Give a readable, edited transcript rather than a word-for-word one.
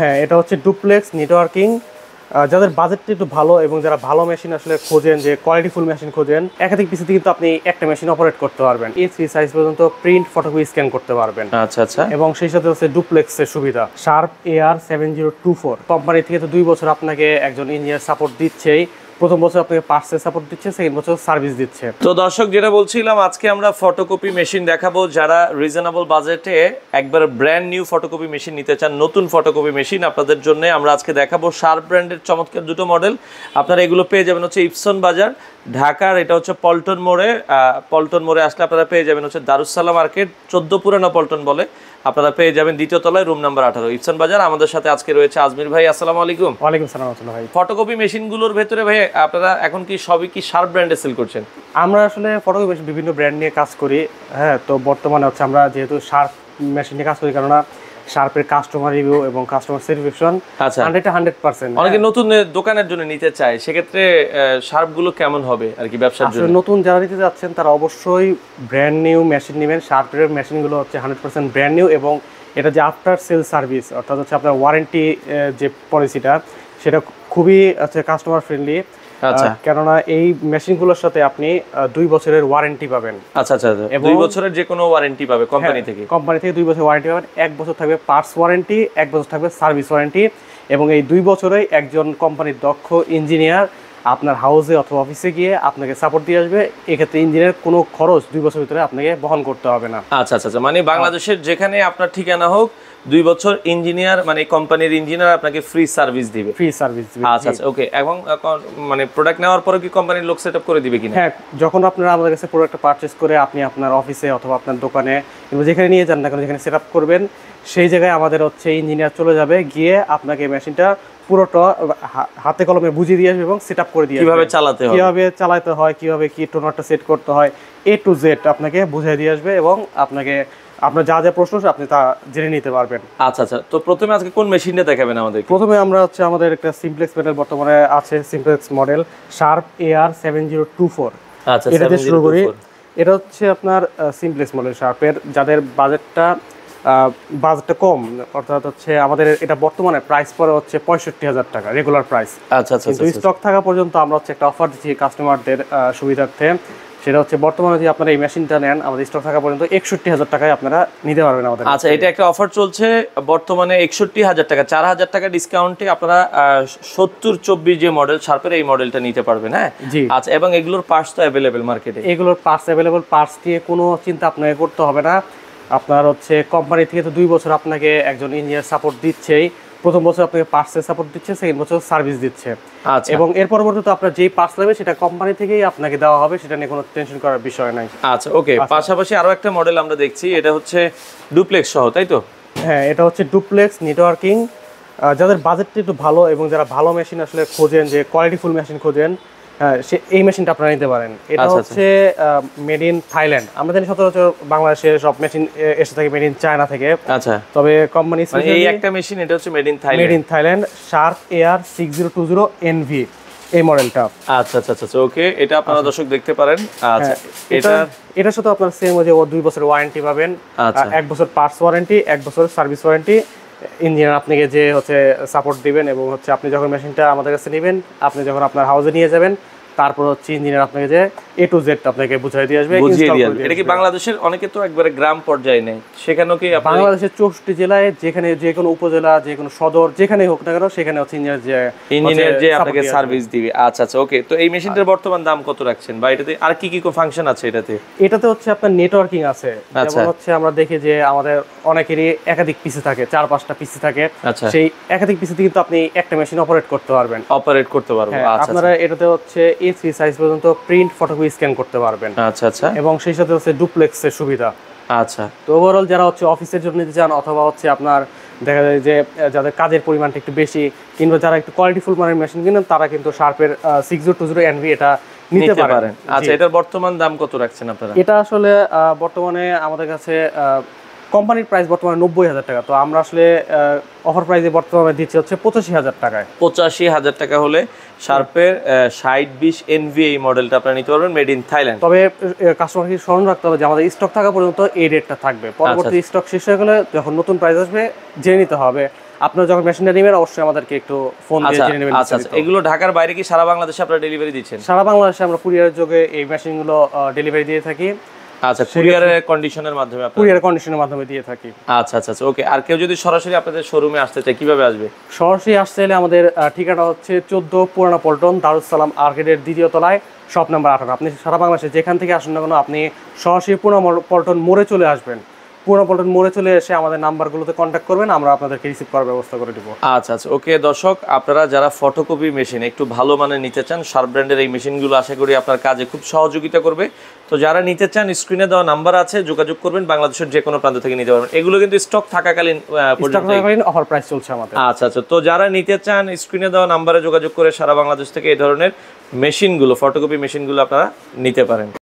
হ্যাঁ, এটা হচ্ছে ডুপ্লেক্স নেটওয়ার্কিং। যাদের বাজেটটা একটু ভালো এবং যারা ভালো মেশিন আসলে খোঁজেন, যে কোয়ালিটিফুল মেশিন খোঁজেন, একাধিক পিসিতে কিন্তু আপনি একটা মেশিন অপারেট করতে পারবেন। এই থ্রি সাইজ পর্যন্ত প্রিন্ট ফটোকপি স্ক্যান করতে পারবেন। আচ্ছা আচ্ছা। এবং সেই সাথে হচ্ছে ডুপ্লেক্সের সুবিধা। শার্প AR 7024 কোম্পানি থেকে তো 2 বছর আপনাকে একজন ইঞ্জিনিয়ার সাপোর্ট দিচ্ছেই। প্রথম বছর আপনাকে পার্টসের সাপোর্ট দিচ্ছে, সেকেন্ড বছর সার্ভিস দিচ্ছে। তো দর্শক, যেটা বলছিলাম, আজকে আমরা ফটোকপি মেশিন দেখাবো যারা রিজনেবল বাজেটে একবার ব্র্যান্ড নিউ ফটোকপি মেশিন নিতে চান, নতুন ফটোকপি মেশিন। আপনাদের জন্য আমরা আজকে দেখাবো শার্প ব্র্যান্ডের চমৎকার দুটো মডেল। আপনারা এগুলো পেয়ে যাবেন হচ্ছে ইপসন বাজার, ঢাকার। এটা হচ্ছে পল্টন মোড়ে। পল্টন মোড়ে আসলে আপনারা পেয়ে যাবেন হচ্ছে দারুস সালাম আর্কেড, 14 পুরানা পল্টন বলে। আপনারা পেয়ে যাবেন 2য় তলায়, রুম নাম্বার 18, ইপসন বাজার। আমাদের সাথে আজকে রয়েছে আজমির ভাই। আসসালামু আলাইকুম। ওয়ালাইকুম আসসালাম রাহমাতুল্লাহ ভাই। ফটোকপি মেশিনগুলোর ভেতরে ভাই আপনারা এখন কি সবই কি শার্প ব্র্যান্ডে সেল করছেন? আমরা আসলে ফটোকপি বিভিন্ন ব্র্যান্ড নিয়ে কাজ করি। হ্যাঁ, তো বর্তমানে হচ্ছে আমরা যেহেতু শার্প মেশিন নিয়ে কাজ করি, কেননা শার্পের কাস্টমার রিভিউ এবং কাস্টমার স্যাটিসফ্যাকশন 100%। অনেকে নতুন দোকানের জন্য নিতে চায়, সেক্ষেত্রে শার্পগুলো কেমন হবে আর কি ব্যবসার জন্য? নতুন যারা নিতে যাচ্ছেন তারা অবশ্যই ব্র্যান্ড নিউ মেশিন নেবেন। শার্পের মেশিনগুলো হচ্ছে 100% ব্র্যান্ড নিউ, এবং এটা যে আফটার সেল সার্ভিস, অর্থাৎ হচ্ছে আপনার ওয়ারেন্টি যে পলিসিটা, সেটা খুবই হচ্ছে কাস্টমার ফ্রেন্ডলি। আচ্ছা। কেননা এই মেশিনগুলোর সাথে আপনি 2 বছরের ওয়ারেন্টি পাবেন। আচ্ছা আচ্ছা, 2 বছরের যে কোনো ওয়ারেন্টি পাবে কোম্পানি থেকে? কোম্পানি থেকে 2 বছর ওয়ারেন্টি পাবেন। 1 বছর থাকবে পার্টস ওয়ারেন্টি, 1 বছর থাকবে সার্ভিস ওয়ারেন্টি। এবং এই 2 বছরে একজন কোম্পানির দক্ষ ইঞ্জিনিয়ার আপনার হাউসে অথবা অফিসে গিয়ে আপনাকে সাপোর্ট দিয়ে আসবে। এক্ষেত্রে ইঞ্জিনিয়ার কোনো খরচ 2 বছরের ভিতরে আপনাকে বহন করতে হবে না। আচ্ছা আচ্ছা, মানে বাংলাদেশের যেখানে আপনার ঠিকানা হোক, 2 বছর ইঞ্জিনিয়ার মানে কোম্পানির ইঞ্জিনিয়ার আপনাকে ফ্রি সার্ভিস দিবে। ফ্রি সার্ভিস দিবে। আচ্ছা আচ্ছা, ওকে। এবং মানে প্রোডাক্ট নেওয়ার পরে কি কোম্পানির লোক সেটআপ করে দিবে কিনা? হ্যাঁ, যখন আপনারা আমাদের কাছে প্রোডাক্টটা পারচেজ করে আপনি আপনার অফিসে অথবা আপনার দোকানে যেখানে নিয়ে যান না কেন, যেখানে সেটআপ করবেন, সেই জায়গায় আমাদের হচ্ছে ইঞ্জিনিয়ার চলে যাবে, গিয়ে আপনাকে মেশিনটা পুরোটা হাতে কলমে বুঝিয়ে দিয়ে আসবে এবং সেটআপ করে দিয়ে কিভাবে চালাতে হয়, কিভাবে চালাতে হয়, কিভাবে কি টোনারটা সেট করতে হয়, এ টু জেড আপনাকে বুঝিয়ে দিয়ে আসবে। এবং আপনাকে আপনার যা যা প্রশ্ন আপনি তা জেনে নিতে পারবেন। আচ্ছা আচ্ছা, তো প্রথমে আজকে কোন মেশিনটা দেখাবেন আমাদের? প্রথমে আমরা হচ্ছে আমাদের একটা সিমপ্লেক্স মডেল বর্তমানে আছে, সিমপ্লেক্স মডেল শার্প AR 7024। আচ্ছা, এটা দিয়ে শুরু করি। এটা হচ্ছে আপনার সিমপ্লেক্স মডেল শার্পের। যাদের বাজেটটা কম, অর্থাৎ হচ্ছে আমাদের এটা বর্তমানে প্রাইস পরে হচ্ছে 65,000 টাকা রেগুলার প্রাইস। আচ্ছা আচ্ছা। কিন্তু স্টক থাকা পর্যন্ত আমরা হচ্ছে একটা অফার দিচ্ছি কাস্টমারদের সুবিধার্থে। সেটা হচ্ছে বর্তমানে যদি আপনারা এই মেশিনটা নেন, আমাদের স্টক থাকা পর্যন্ত 61,000 টাকায় আপনারা নিতে পারবেন আমাদের। আচ্ছা, এটা একটা অফার চলছে বর্তমানে 61,000 টাকা, 4,000 টাকা ডিসকাউন্টে আপনারা 7024 যে মডেল শার্পের, এই মডেলটা নিতে পারবেন। হ্যাঁ জি। আচ্ছা, এবং এগুলোর পার্টস তো অ্যাভেলেবেল মার্কেটে? এগুলোর পার্টস অ্যাভেলেবেল। পার্টস দিয়ে কোনো চিন্তা আপনাকে করতে হবে না। আপনার হচ্ছে কোম্পানি থেকে তো 2 বছর আপনাকে একজন ইঞ্জিনিয়ার সাপোর্ট দিচ্ছেই। প্রথম বছর আপনাকে পার্টসের সাপোর্ট দিচ্ছে, সেকেন্ড বছর সার্ভিস দিচ্ছে। আচ্ছা। এবং এর পরবর্তীতে আপনার যেই পার্টস লাগবে সেটা কোম্পানি থেকেই আপনাকে দেওয়া হবে, সেটা নিয়ে কোনো টেনশন করার বিষয় নাই। আচ্ছা, ওকে। পাশাপাশি আরও একটা মডেল আমরা দেখছি, এটা হচ্ছে ডুপ্লেক্স সহ, তাই তো? হ্যাঁ, এটা হচ্ছে ডুপ্লেক্স নেটওয়ার্কিং। যাদের বাজেটটা একটু ভালো এবং যারা ভালো মেশিন আসলে খোঁজেন, যে কোয়ালিটিফুল মেশিন খোঁজেন, হ্যাঁ, এই মেশিনটা আপনারা নিতে পারেন। এটা হচ্ছে মেড ইন থাইল্যান্ড। আমরা জানি সচরাচর বাংলাদেশে সব মেশিন এসে থাকে মেড ইন চায়না থেকে। আচ্ছা। তবে কোম্পানি এই একটা মেশিন, এটা হচ্ছে made in Thailand Sharp AR 6020NV, এই মডেলটা। আচ্ছা আচ্ছা আচ্ছা, ওকে। এটা আপনারা দর্শক দেখতে পারেন। আচ্ছা, এটার সাথে আপনারা সেম ওই যে 2 বছর ওয়ারেন্টি পাবেন। আচ্ছা। 1 বছর পার্টস ওয়ারেন্টি, 1 বছর সার্ভিস ওয়ারেন্টি। ইঞ্জিনিয়ার আপনাকে যে হচ্ছে সাপোর্ট দিবেন, এবং হচ্ছে আপনি যখন মেশিনটা আমাদের কাছে নেবেন, আপনি যখন আপনার হাউসে নিয়ে যাবেন, তারপর হচ্ছে ইঞ্জিনিয়ার আপনাকে যে এ টু জেড আপনাকে বুঝিয়ে দিয়ে আসবে। এটা কি বাংলাদেশের অনেকে তো একবারে গ্রাম পর্যায়ে নেই, সেখানেও কি বাংলাদেশের 64 জেলায়, যেখানে যে কোনো উপজেলা, যে কোনো সদর, যেখানে হোক না কেন, সেখানে হচ্ছে ইঞ্জিনিয়ার যে আপনাকে সার্ভিস দিবে। আচ্ছা আচ্ছা, ওকে। তো এই মেশিনটার বর্তমান দাম কত রাখছেন বা এটাতে আর কি কি ফাংশন আছে এটাতে? এটাতে হচ্ছে আপনার নেটওয়ার্কিং আছে। যেমন হচ্ছে আমরা দেখি যে আমাদের অনেকেরই একাধিক পিসি থাকে, 4-5টা পিসি থাকে। সেই একাধিক পিসিতে কিন্তু আপনি একটা মেশিন অপারেট করতে পারবেন। আপনারা এটাতে হচ্ছে A3 সাইজ পর্যন্ত প্রিন্ট ফটোকপি স্ক্যান করতে পারবেন। আচ্ছা আচ্ছা। এবং সেই সাথে হচ্ছে ডুপ্লেক্সের সুবিধা। আচ্ছা। তো ওভারঅল যারা হচ্ছে অফিসের জন্য নিতে চান, অথবা হচ্ছে আপনার দেখা যায় যে যাদের কাজের পরিমাণটা একটু বেশি, কিংবা যারা একটু কোয়ালিটিফুল মানের মেশিন কিনেন, তারা কিন্তু শার্পের 6020NV এটা নিতে পারেন। আচ্ছা, এটার বর্তমান দাম কত রাখছেন আপনারা? এটা আসলে বর্তমানে আমাদের কাছে কোম্পানির প্রাইস বর্তমানে 90,000 টাকা। তো আমরা আসলে অফার প্রাইসে বর্তমানে দিচ্ছি হচ্ছে 85,000 টাকায়। 85,000 টাকা হলে শার্পের 6020NV এই মডেলটা আপনারা নিতে পারবেন, মেড ইন থাইল্যান্ড। তবে কাস্টমারকে স্মরণ রাখতে হবে যে আমাদের স্টক থাকা পর্যন্ত এই রেটটা থাকবে। পরবর্তী স্টক শেষ হয়ে গেলে যখন নতুন প্রাইস আসবে জেনে নিতে হবে। আপনারা যখন মেশিনটা নেবেন অবশ্যই আমাদেরকে একটু ফোন দিয়ে জেনে নেবেন। আচ্ছা, এগুলো ঢাকার বাইরে কি সারা বাংলাদেশে আপনারা ডেলিভারি দিচ্ছেন? সারা বাংলাদেশে আমরা কুরিয়ারের যোগে এই মেশিনগুলো ডেলিভারি দিয়ে থাকি। আচ্ছা, কুরিয়ারের কন্ডিশনের মাধ্যমে আপনারা কুরিয়ার কন্ডিশনের মাধ্যমে দিয়ে থাকি। আচ্ছা আচ্ছা ওকে। আর কেউ যদি সরাসরি আপনাদের শোরুমে আসতে চায় কিভাবে আসবে? সরাসরি আসতে হলে আমাদের ঠিকানা হচ্ছে 14 পুরানা পল্টন, দারুস সালাম আর্কেডের দ্বিতীয় তলায়, শপ নাম্বার 18। আপনি সারা বাংলাদেশে যেখান থেকে আসুন না কেন আপনি সরাসরি পুরানা পল্টন মোড়ে চলে আসবেন। পুরানা পল্টন মোড়ে চলে এসে আমাদের নাম্বারগুলোতে কন্ট্যাক্ট করবেন, আমরা আপনাদেরকে রিসিভ করার ব্যবস্থা করে দেবো। আচ্ছা আচ্ছা ওকে। দর্শক, আপনারা যারা ফটোকপি মেশিন একটু ভালো মানের নিতে চান, শার্প ব্র্যান্ডের এই মেশিনগুলো আশা করি আপনার কাজে খুব সহযোগিতা করবে। তো যারা নিতে চান স্ক্রিনে দেওয়া নাম্বার আছে, যোগাযোগ করবেন, বাংলাদেশের যে কোনো প্রান্ত থেকে নিতে পারবেন। এগুলো কিন্তু স্টক থাকাকালীন অফার প্রাইস চলছে আমাদের। আচ্ছা আচ্ছা, তো যারা নিতে চান স্ক্রিনে দেওয়া নাম্বারে যোগাযোগ করে সারা বাংলাদেশ থেকে এই ধরনের মেশিনগুলো, ফটোকপি মেশিনগুলো আপনারা নিতে পারেন।